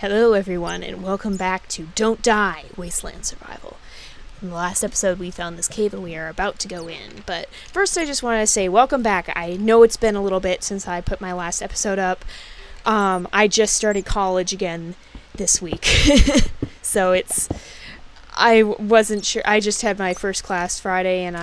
Hello everyone, and welcome back to Don't Die, Wasteland Survival. In the last episode we found this cave and we are about to go in, but first I just wanted to say welcome back. I know it's been a little bit since I put my last episode up. I just started college again this week, so I wasn't sure, I just had my first class Friday and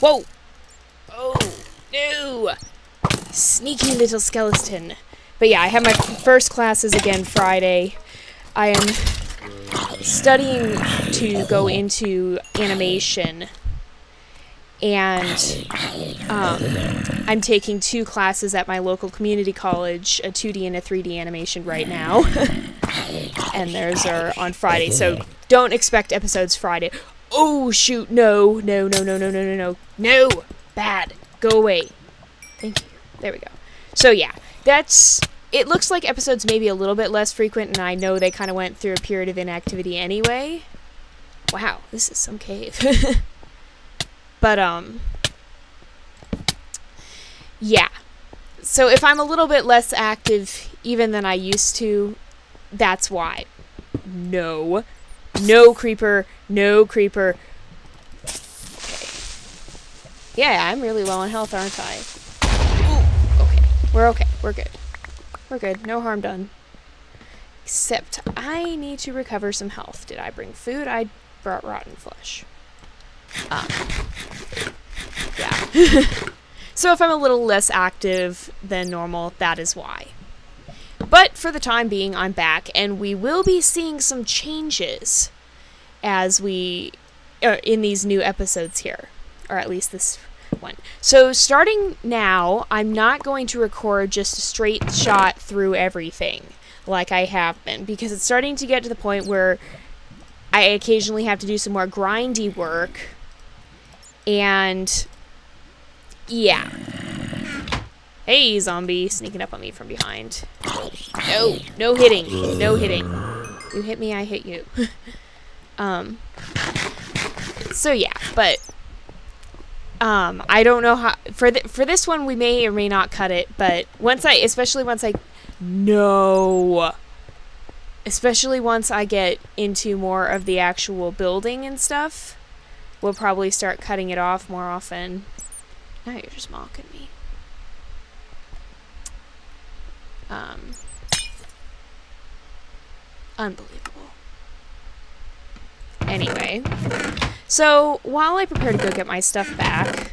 whoa! Oh, no! Sneaky little skeleton. But yeah, I had my first classes again Friday. I am studying to go into animation, and I'm taking two classes at my local community college, a 2D and a 3D animation right now, and theirs are on Friday, so don't expect episodes Friday. Oh shoot, no, no, no, no, no, no, no, no, no, bad, go away. Thank you, there we go. So yeah. It looks like episodes may be a little bit less frequent, and I know they kind of went through a period of inactivity anyway. Wow, this is some cave. But, yeah. So if I'm a little bit less active even than I used to, that's why. No. No creeper. No creeper. Okay. Yeah, I'm really low on health, aren't I? We're okay. We're good. We're good. No harm done. Except I need to recover some health. Did I bring food? I brought rotten flesh. Yeah. So if I'm a little less active than normal, that is why. But for the time being, I'm back, and we will be seeing some changes as we in these new episodes here, or at least this one. So starting now, I'm not going to record just a straight shot through everything like I have been, because it's starting to get to the point where I occasionally have to do some more grindy work, and yeah. Hey zombie, sneaking up on me from behind. No, no hitting, no hitting. You hit me, I hit you. So yeah, but I don't know how for this one we may or may not cut it, but especially once I get into more of the actual building and stuff, we'll probably start cutting it off more often. Now you're just mocking me. Unbelievable. Anyway, so while I prepare to go get my stuff back...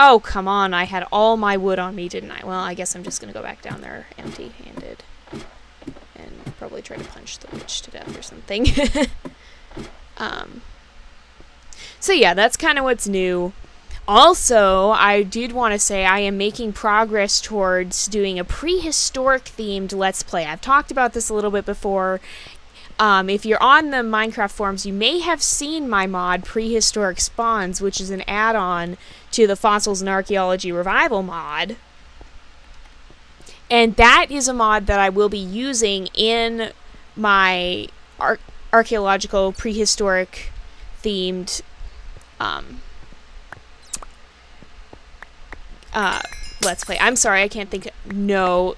Oh, come on, I had all my wood on me, didn't I? Well, I guess I'm just gonna go back down there empty-handed. And probably try to punch the witch to death or something. So yeah, that's kind of what's new. Also, I did want to say I am making progress towards doing a prehistoric-themed Let's Play. I've talked about this a little bit before. If you're on the Minecraft forums, you may have seen my mod, Prehistoric Spawns, which is an add-on to the Fossils and Archaeology Revival mod. And that is a mod that I will be using in my archaeological, prehistoric-themed Let's Play. I'm sorry, I can't think of... No,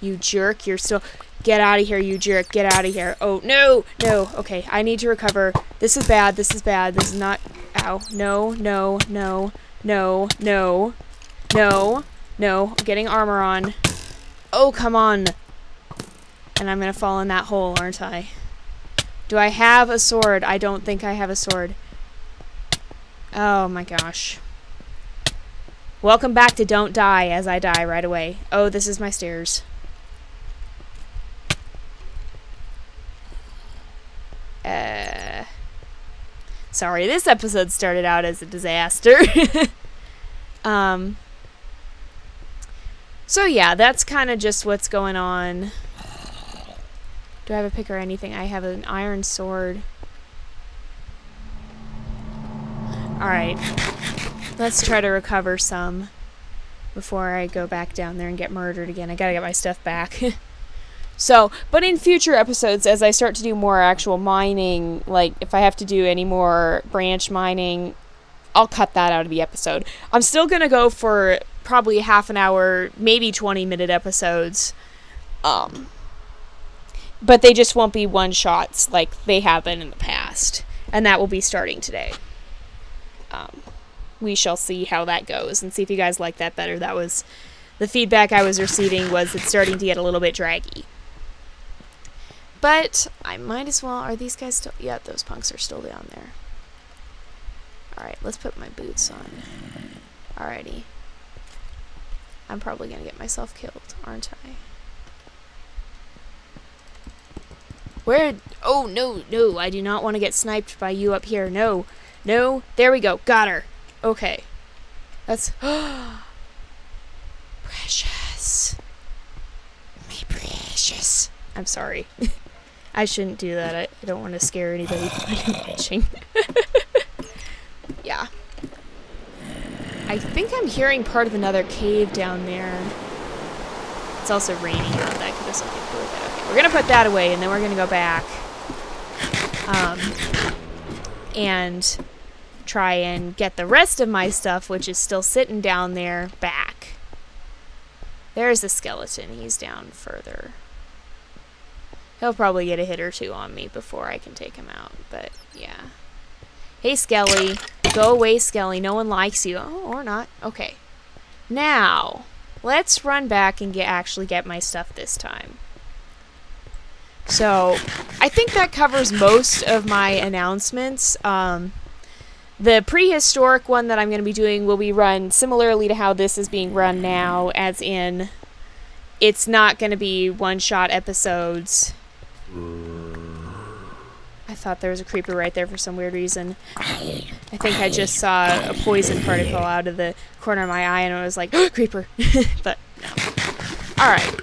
you jerk, you're still... Get out of here, you jerk. Get out of here. Oh, no! No. Okay, I need to recover. This is bad. This is bad. This is not... Ow. No, no, no, no, no, no, no. I'm getting armor on. Oh, come on. And I'm gonna fall in that hole, aren't I? Do I have a sword? I don't think I have a sword. Oh, my gosh. Welcome back to Don't Die, as I die right away. Oh, this is my stairs. Sorry, this episode started out as a disaster. So yeah, that's kind of just what's going on. Do I have a pick or anything? I have an iron sword. Alright. Let's try to recover some before I go back down there and get murdered again. I gotta get my stuff back. So, but in future episodes, as I start to do more actual mining, like if I have to do any more branch mining, I'll cut that out of the episode. I'm still going to go for probably half an hour, maybe 20-minute episodes. But they just won't be one-shots like they have been in the past. And that will be starting today. We shall see how that goes and see if you guys like that better. That was the feedback I was receiving, was it's starting to get a little bit draggy. But I might as well... Are these guys still... Yeah, those punks are still down there. Alright, let's put my boots on. Alrighty. I'm probably going to get myself killed, aren't I? Where... Oh, no, no. I do not want to get sniped by you up here. No. No. There we go. Got her. Okay. That's... Precious. My precious. I'm sorry. I shouldn't do that. I don't want to scare anybody by watching. Yeah. I think I'm hearing part of another cave down there. It's also raining. That could have something to do with it. Okay, we're going to put that away, and then we're going to go back. And try and get the rest of my stuff, which is still sitting down there, back. There's a skeleton. He's down further. He'll probably get a hit or two on me before I can take him out, but yeah. Hey, Skelly. Go away, Skelly. No one likes you. Oh, or not. Okay. Now, let's run back and actually get my stuff this time. So, I think that covers most of my announcements. The prehistoric one that I'm going to be doing will be run similarly to how this is being run now, as in, it's not going to be one-shot episodes. I thought there was a creeper right there for some weird reason. I think I just saw a poison particle out of the corner of my eye and I was like, oh, creeper! But, no. Alright.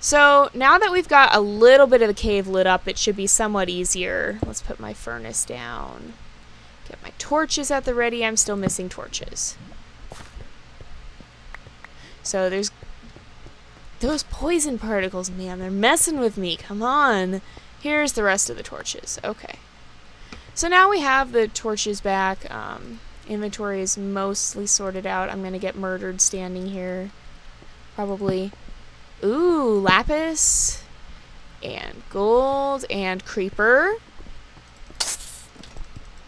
So, now that we've got a little bit of the cave lit up, it should be somewhat easier. Let's put my furnace down. Get my torches at the ready. I'm still missing torches. So, there's... Those poison particles, man, they're messing with me. Come on. Here's the rest of the torches. Okay. So now we have the torches back. Inventory is mostly sorted out. I'm going to get murdered standing here. Probably. Ooh, lapis. And gold. And creeper.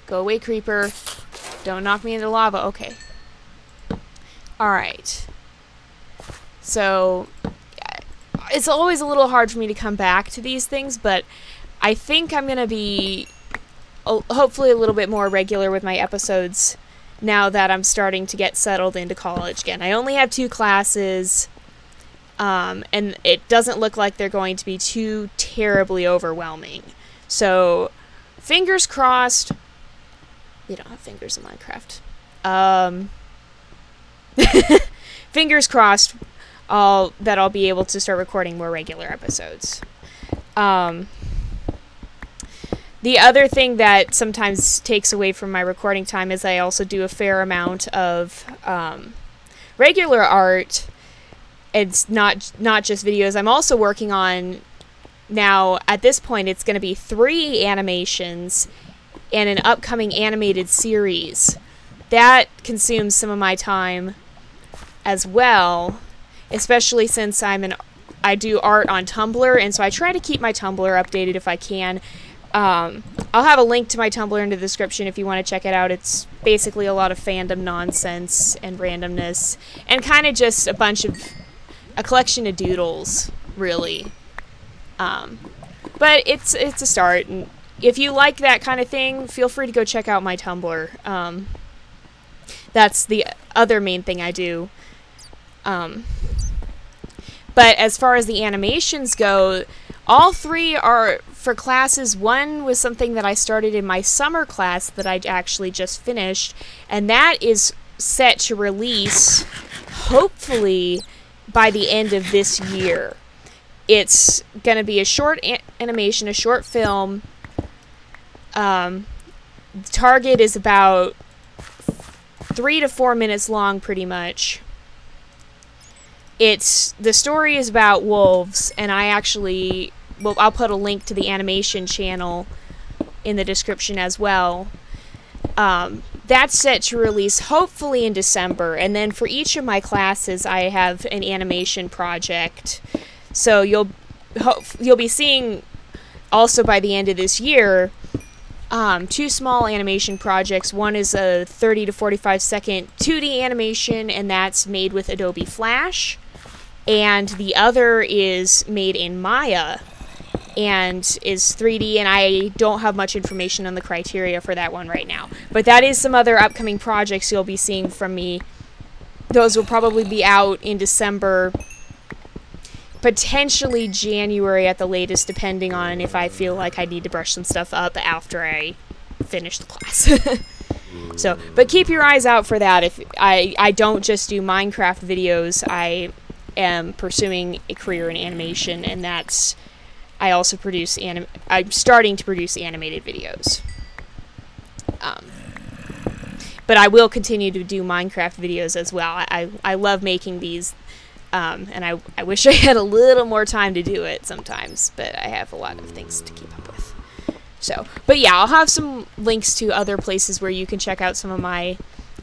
Go away, creeper. Don't knock me into lava. Okay. Alright. So... It's always a little hard for me to come back to these things, but I think I'm going to be hopefully a little bit more regular with my episodes now that I'm starting to get settled into college again. I only have 2 classes, and it doesn't look like they're going to be too terribly overwhelming. So, fingers crossed. You don't have fingers in Minecraft. Fingers crossed. I'll be able to start recording more regular episodes. The other thing that sometimes takes away from my recording time is I also do a fair amount of regular art. It's not just videos. I'm also working on, now at this point it's going to be 3 animations and an upcoming animated series. That consumes some of my time as well. Especially since I do art on Tumblr, and so I try to keep my Tumblr updated if I can. I'll have a link to my Tumblr in the description if you want to check it out. It's basically a lot of fandom nonsense and randomness, and kind of just a collection of doodles, really. But it's a start, and if you like that kind of thing, feel free to go check out my Tumblr. That's the other main thing I do. But as far as the animations go, all 3 are for classes. One was something that I started in my summer class that I actually just finished, and that is set to release, hopefully, by the end of this year. It's going to be a short animation, a short film. The target is about 3 to 4 minutes long, pretty much. The story is about wolves, and I'll put a link to the animation channel in the description as well. That's set to release hopefully in December. And then for each of my classes, I have an animation project. So you'll be seeing also by the end of this year, two small animation projects. One is a 30 to 45 second 2D animation, and that's made with Adobe Flash. And the other is made in Maya and is 3D, and I don't have much information on the criteria for that one right now. But that is some other upcoming projects you'll be seeing from me. Those will probably be out in December, potentially January at the latest, depending on if I feel like I need to brush some stuff up after I finish the class. So, but keep your eyes out for that. If I don't just do Minecraft videos, I am pursuing a career in animation, and that's I also produce I'm starting to produce animated videos. But I will continue to do Minecraft videos as well. I love making these, and I wish I had a little more time to do it sometimes, but I have a lot of things to keep up with. So, but yeah, I'll have some links to other places where you can check out some of my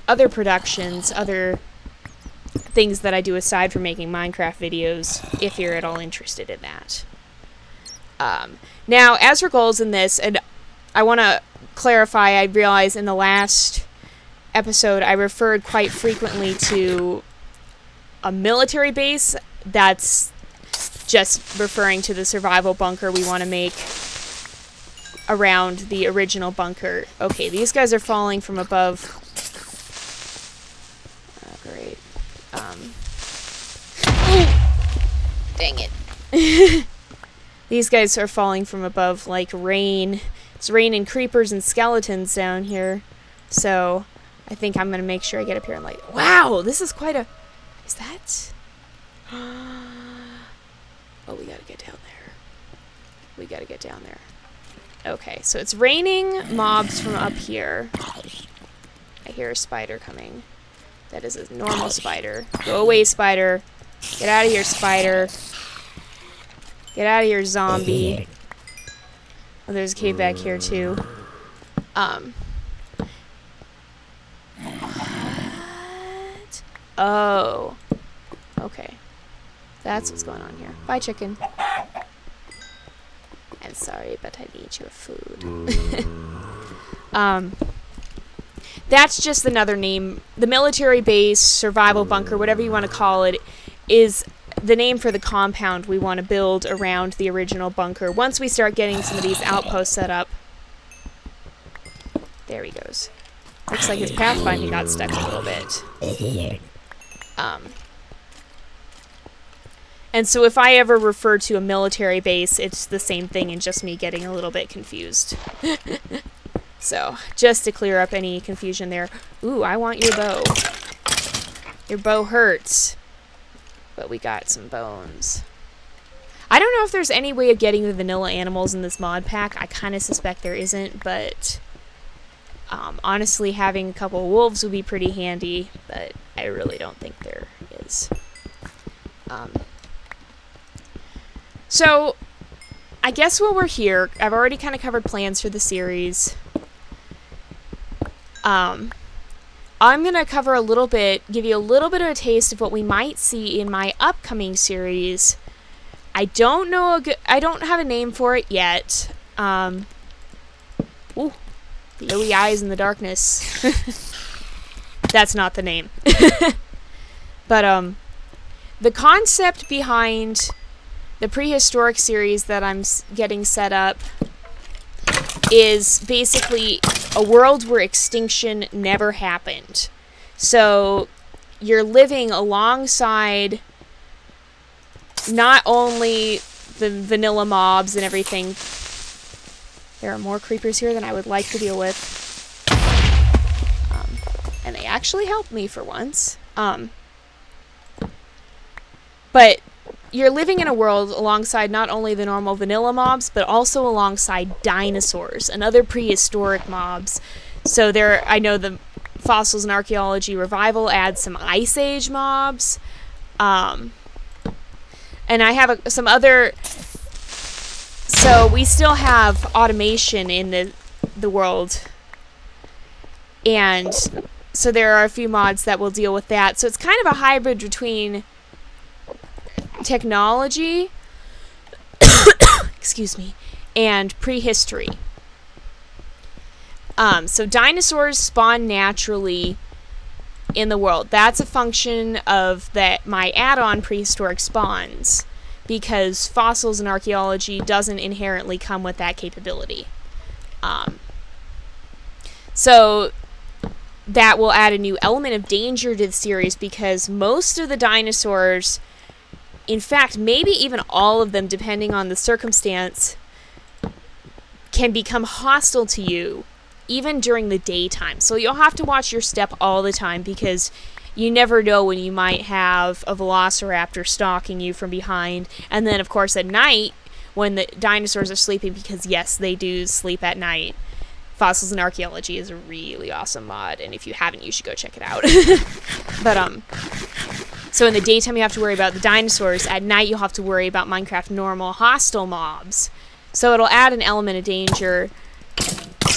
other productions, other things that I do aside from making Minecraft videos, if you're at all interested in that. Now, as for goals in this, and I want to clarify, I realize in the last episode I referred quite frequently to a military base. That's just referring to the survival bunker we want to make around the original bunker. Okay, these guys are falling from above. Oh, great. Dang it. These guys are falling from above like rain. It's rain and creepers and skeletons down here. So I think I'm gonna make sure I get up here and like, wow, this is quite a, is that? Oh, we gotta get down there. We gotta get down there. Okay, so it's raining mobs from up here. I hear a spider coming. That is a normal spider. Go away, spider. Get out of here, spider. Get out of here, zombie. Oh, there's a cave back here, too. What? Oh. Okay. That's what's going on here. Bye, chicken. I'm sorry, but I need your food. That's just another name. The military base, survival bunker, whatever you want to call it, is the name for the compound we want to build around the original bunker. Once we start getting some of these outposts set up. There he goes. Looks like his pathfinding got stuck a little bit. And so if I ever refer to a military base, it's the same thing and just me getting a little bit confused. So, just to clear up any confusion there. Ooh, I want your bow. Your bow hurts. But we got some bones. I don't know if there's any way of getting the vanilla animals in this mod pack. I kind of suspect there isn't, but honestly, having a couple of wolves would be pretty handy, but I really don't think there is. So, I guess while we're here, I've already kind of covered plans for the series. I'm going to cover a little bit, give you a little bit of a taste of what we might see in my upcoming series. I don't know, I don't have a name for it yet. Ooh, glowy eyes in the darkness. That's not the name. But the concept behind the prehistoric series that I'm getting set up is basically a world where extinction never happened. So you're living alongside not only the vanilla mobs and everything. There are more creepers here than I would like to deal with. And they actually helped me for once. But you're living in a world alongside not only the normal vanilla mobs, but also alongside dinosaurs and other prehistoric mobs. So there, I know the Fossils and Archaeology Revival adds some Ice Age mobs. And I have some other... So we still have automation in the world. And so there are a few mods that will deal with that. So it's kind of a hybrid between technology, excuse me, and prehistory. So dinosaurs spawn naturally in the world. That's a function of that my add-on Prehistoric Spawns, because Fossils and Archaeology doesn't inherently come with that capability. So that will add a new element of danger to the series, because most of the dinosaurs, in fact maybe even all of them depending on the circumstance, can become hostile to you even during the daytime. So you'll have to watch your step all the time, because you never know when you might have a velociraptor stalking you from behind. And then of course at night, when the dinosaurs are sleeping, because yes, they do sleep at night. Fossils and Archaeology is a really awesome mod, and if you haven't, you should go check it out. But so in the daytime you have to worry about the dinosaurs, at night you'll have to worry about Minecraft normal hostile mobs. So it'll add an element of danger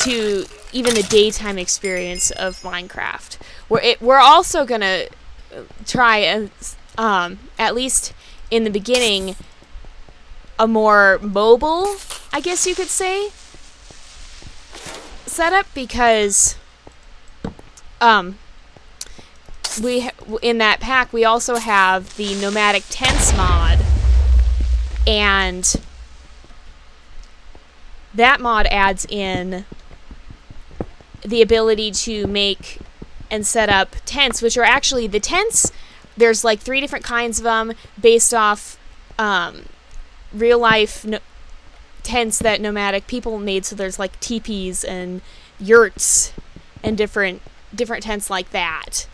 to even the daytime experience of Minecraft. We're also gonna try, at least in the beginning, a more mobile, I guess you could say, setup, because in that pack we also have the nomadic tents mod, and that mod adds in the ability to make and set up tents, which are actually the tents. There's like 3 different kinds of them based off real life tents that nomadic people made. So there's like teepees and yurts and different tents like that.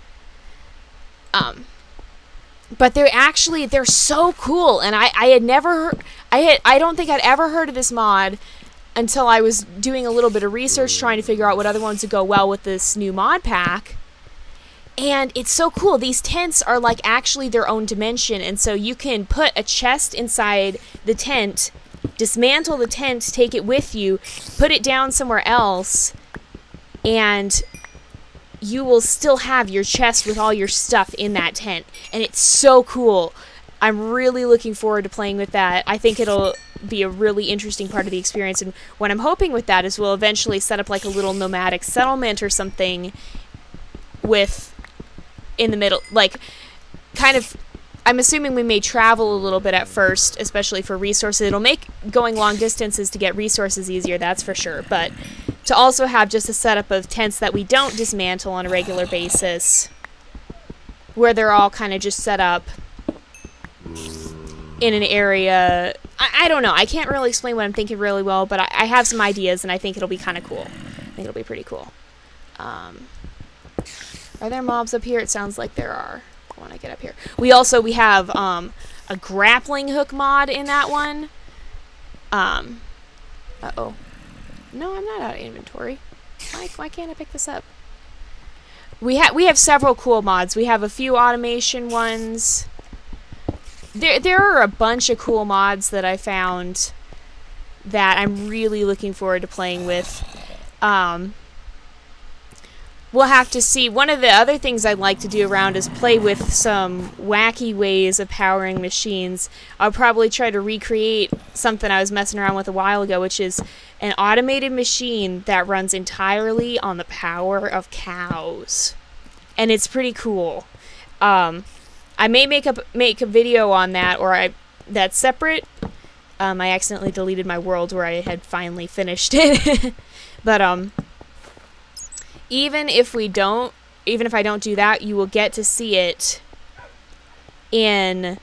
But they're so cool, and I don't think I'd ever heard of this mod until I was doing a little bit of research trying to figure out what other ones would go well with this new mod pack. And it's so cool. These tents are like actually their own dimension, and so you can put a chest inside the tent, dismantle the tent, take it with you, put it down somewhere else, and you will still have your chest with all your stuff in that tent. And it's so cool. I'm really looking forward to playing with that. I think it'll be a really interesting part of the experience, and what I'm hoping with that is we'll eventually set up like a little nomadic settlement or something with in the middle, like kind of, I'm assuming we may travel a little bit at first, especially for resources. It'll make going long distances to get resources easier, that's for sure, but to also have just a setup of tents that we don't dismantle on a regular basis, where they're all kind of just set up in an area. I don't know, I can't really explain what I'm thinking really well, but I have some ideas, and I think it'll be kind of cool. I think it'll be pretty cool. Are there mobs up here? It sounds like there are. When I get up here, we have a grappling hook mod in that one. Uh-oh. No, I'm not out of inventory. Why can't I pick this up? We have several cool mods. We have a few automation ones. There are a bunch of cool mods that I found that I'm really looking forward to playing with. We'll have to see. One of the other things I'd like to do around is play with some wacky ways of powering machines. I'll probably try to recreate something I was messing around with a while ago, which is an automated machine that runs entirely on the power of cows. And it's pretty cool. I may make a video on that, or that's separate. I accidentally deleted my world where I had finally finished it. But, even if I don't do that, you will get to see it in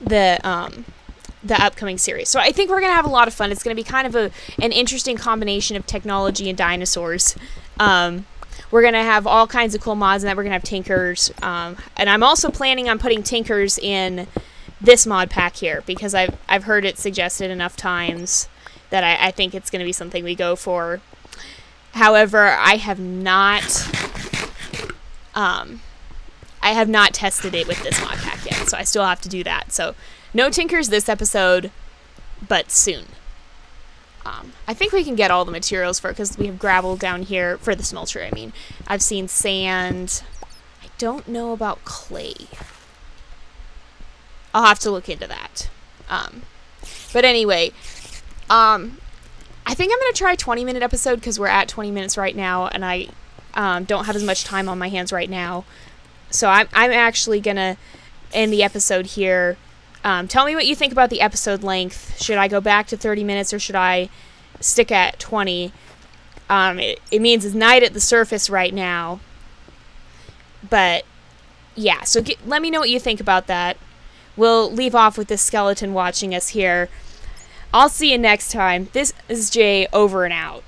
the upcoming series. So I think we're going to have a lot of fun. It's going to be kind of an interesting combination of technology and dinosaurs. We're going to have all kinds of cool mods, and that we're going to have Tinkers. And I'm also planning on putting Tinkers in this mod pack here, because I've heard it suggested enough times that I think it's going to be something we go for. However, I have not tested it with this mod pack yet, so I still have to do that. So no Tinkers this episode, but soon. I think we can get all the materials for it because we have gravel down here for the smelter. I mean, I've seen sand. I don't know about clay. I'll have to look into that. But anyway, I think I'm going to try a 20-minute episode because we're at 20 minutes right now, and I don't have as much time on my hands right now. So I'm actually going to end the episode here. Tell me what you think about the episode length. Should I go back to 30 minutes or should I stick at 20? It means it's night at the surface right now. But, yeah, so let me know what you think about that. We'll leave off with this skeleton watching us here. I'll see you next time. This is Jay, over and out.